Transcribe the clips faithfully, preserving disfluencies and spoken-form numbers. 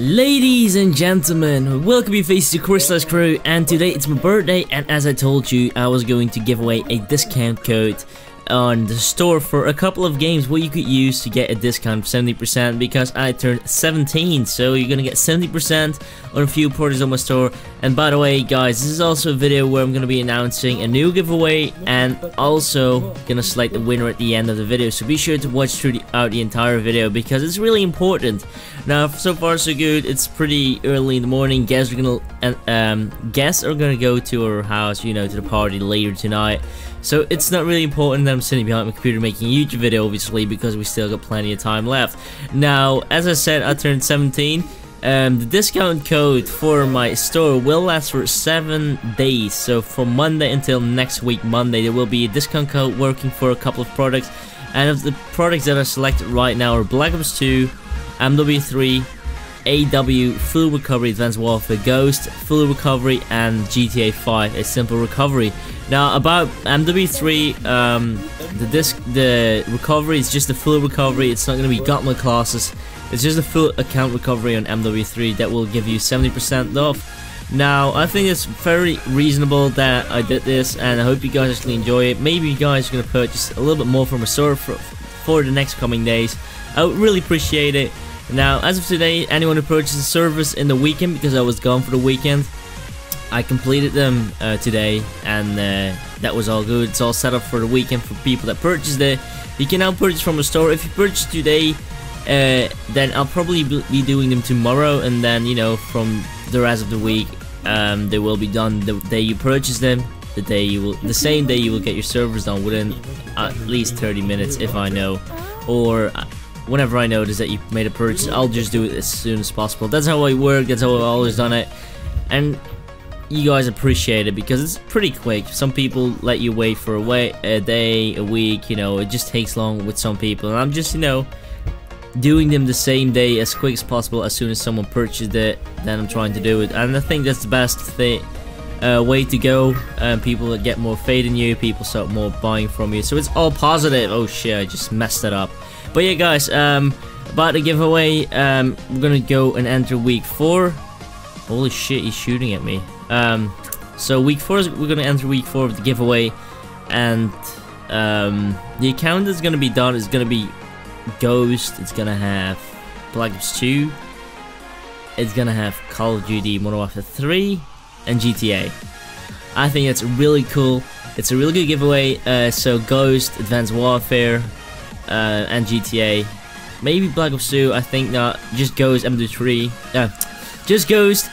Ladies and gentlemen, welcome you face to Crystals Crew, and today it's my birthday, and as I told you, I was going to give away a discount code on the store for a couple of games what you could use to get a discount of seventy percent, because I turned seventeen, so you're gonna get seventy percent on a few products on my store. And by the way guys, this is also a video where I'm gonna be announcing a new giveaway and also gonna select the winner at the end of the video, so be sure to watch through the, out the entire video because it's really important. Now, so far so good. It's pretty early in the morning. Guests are gonna um, guests are gonna go to our house, you know, to the party later tonight. So it's not really important that I'm sitting behind my computer making a YouTube video, obviously, because we still got plenty of time left. Now, as I said, I turned seventeen. Um, the discount code for my store will last for seven days, so from Monday until next week Monday there will be a discount code working for a couple of products. And of the products that I selected right now are Black Ops two, M W three, A W, Full Recovery, Advanced Warfare, Ghost, Full Recovery, and G T A five, A Simple Recovery. Now, about M W three, um, the disc, the recovery is just a full recovery. It's not going to be Gotma classes. It's just a full account recovery on M W three that will give you seventy percent off. Now, I think it's very reasonable that I did this, and I hope you guys actually enjoy it. Maybe you guys are going to purchase a little bit more from a store for, for the next coming days. I would really appreciate it. Now, as of today, anyone who purchased the service in the weekend, because I was gone for the weekend, I completed them uh, today, and uh, that was all good. It's all set up for the weekend for people that purchased it. You can now purchase from a store. If you purchase today, uh, then I'll probably be doing them tomorrow, and then, you know, from the rest of the week, um, they will be done the day you purchase them. The day you will, the same day you will get your service done within at least thirty minutes, if I know, or whenever I notice that you made a purchase, I'll just do it as soon as possible. That's how I work, that's how I've always done it. And you guys appreciate it because it's pretty quick. Some people let you wait for a, wait, a day, a week, you know, it just takes long with some people. And I'm just, you know, doing them the same day as quick as possible. As soon as someone purchased it, then I'm trying to do it. And I think that's the best thing. Uh, way to go, and um, people that get more faith in you, people start more buying from you, so it's all positive. Oh shit, I just messed that up. But yeah guys, um, about the giveaway, um, we're gonna go and enter week four. Holy shit, he's shooting at me. Um, so week four is, we're gonna enter week four of the giveaway, and um, the account that's gonna be done is gonna be Ghost, it's gonna have Black Ops two, it's gonna have Call of Duty Modern Warfare three, and G T A. I think that's really cool. It's a really good giveaway. Uh, so Ghost, Advanced Warfare, uh, and G T A. Maybe Black Ops two. I think not. Just Ghost, M W three. Uh, just Ghost,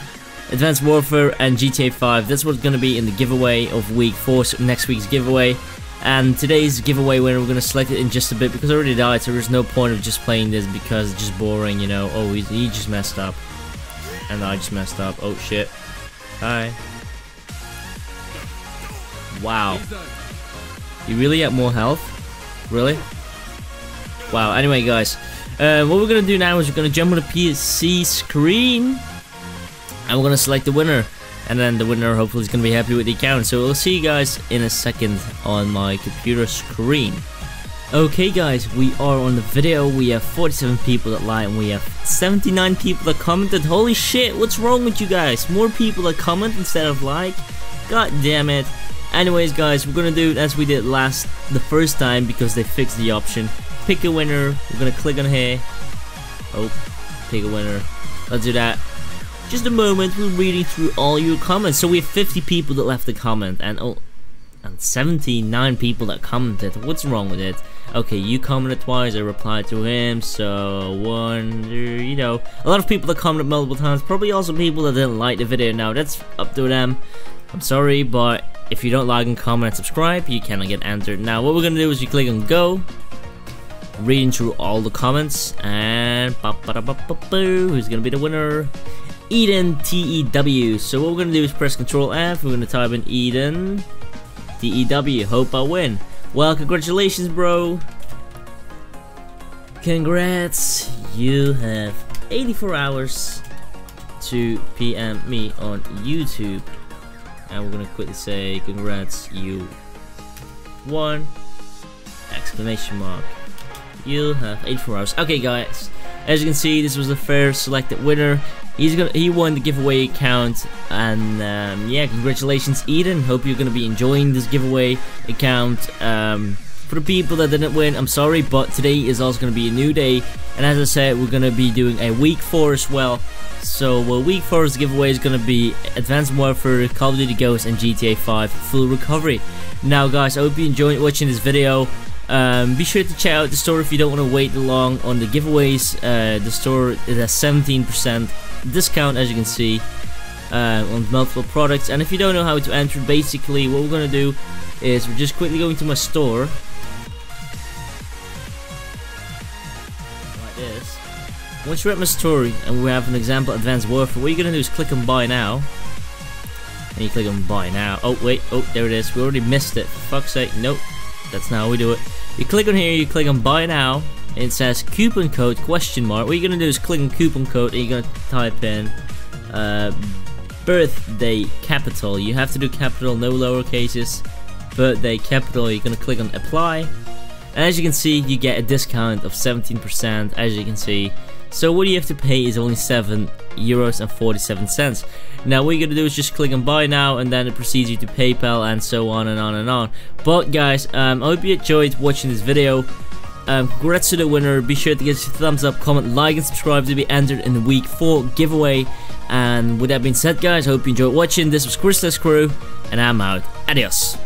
Advanced Warfare, and G T A five. That's what's gonna be in the giveaway of week four. So next week's giveaway. And today's giveaway winner, we're gonna select it in just a bit because I already died. So there's no point of just playing this because it's just boring. You know. Oh, he, he just messed up, and I just messed up. Oh shit. Hi. Wow. You really have more health? Really? Wow. Anyway, guys, uh, what we're gonna do now is we're gonna jump on the P C screen, and we're gonna select the winner, and then the winner hopefully is gonna be happy with the account. So we'll see you guys in a second on my computer screen. Okay, guys, we are on the video. We have forty-seven people that like, and we have seventy-nine people that commented. Holy shit, what's wrong with you guys? More people that comment instead of like? God damn it. Anyways, guys, we're gonna do it as we did last, the first time, because they fixed the option. Pick a winner. We're gonna click on here. Oh, pick a winner. Let's do that. Just a moment, we're reading through all your comments. So we have fifty people that left a comment, and oh, and seventy-nine people that commented. What's wrong with it? Okay, you commented twice, I replied to him, so one, you know, a lot of people that commented multiple times, probably also people that didn't like the video. Now that's up to them, I'm sorry, but if you don't like and comment and subscribe, you cannot get entered. Now what we're gonna do is you click on go, reading through all the comments, and who's gonna be the winner? Eden T E W. So what we're gonna do is press control F, we're gonna type in Eden T E W, hope I win. Well, congratulations, bro. Congrats. You have eighty-four hours to P M me on YouTube. And we're gonna quickly say, congrats, you won! Exclamation mark. You have eighty-four hours. Okay, guys. As you can see, this was the first selected winner. He's gonna, he won the giveaway account, and um, yeah, congratulations Eden. Hope you're gonna be enjoying this giveaway account. Um, for the people that didn't win, I'm sorry, but today is also gonna be a new day, and as I said, we're gonna be doing a week four as well. So uh, week four's giveaway is gonna be Advanced Warfare, Call of Duty Ghost, and G T A five Full Recovery. Now guys, I hope you enjoyed watching this video. Um, be sure to check out the store if you don't want to wait long on the giveaways. Uh, the store is at seventeen percent discount, as you can see, uh, on multiple products. And if you don't know how to enter, basically what we're gonna do is we're just quickly going to my store like this. Once you're at my store and we have an example Advanced Warfare, what you're gonna do is click on buy now, and you click on buy now. Oh wait, oh there it is, we already missed it, for fuck's sake. Nope, that's not how we do it. You click on here, you click on buy now, and it says coupon code question mark. What you're gonna do is click on coupon code, and you're gonna type in uh, birthday capital. You have to do capital, no lower cases, birthday capital. You're gonna click on apply, and as you can see, you get a discount of seventeen percent, as you can see. So what you have to pay is only seven euros and forty-seven cents. Now what you're gonna do is just click on buy now, and then it proceeds you to PayPal and so on and on and on. But guys, um, I hope you enjoyed watching this video. Um, congrats to the winner. Be sure to give us a thumbs up, comment, like, and subscribe to be entered in the week four giveaway. And with that being said guys, I hope you enjoyed watching. This was Crystals Crew, and I'm out. Adios.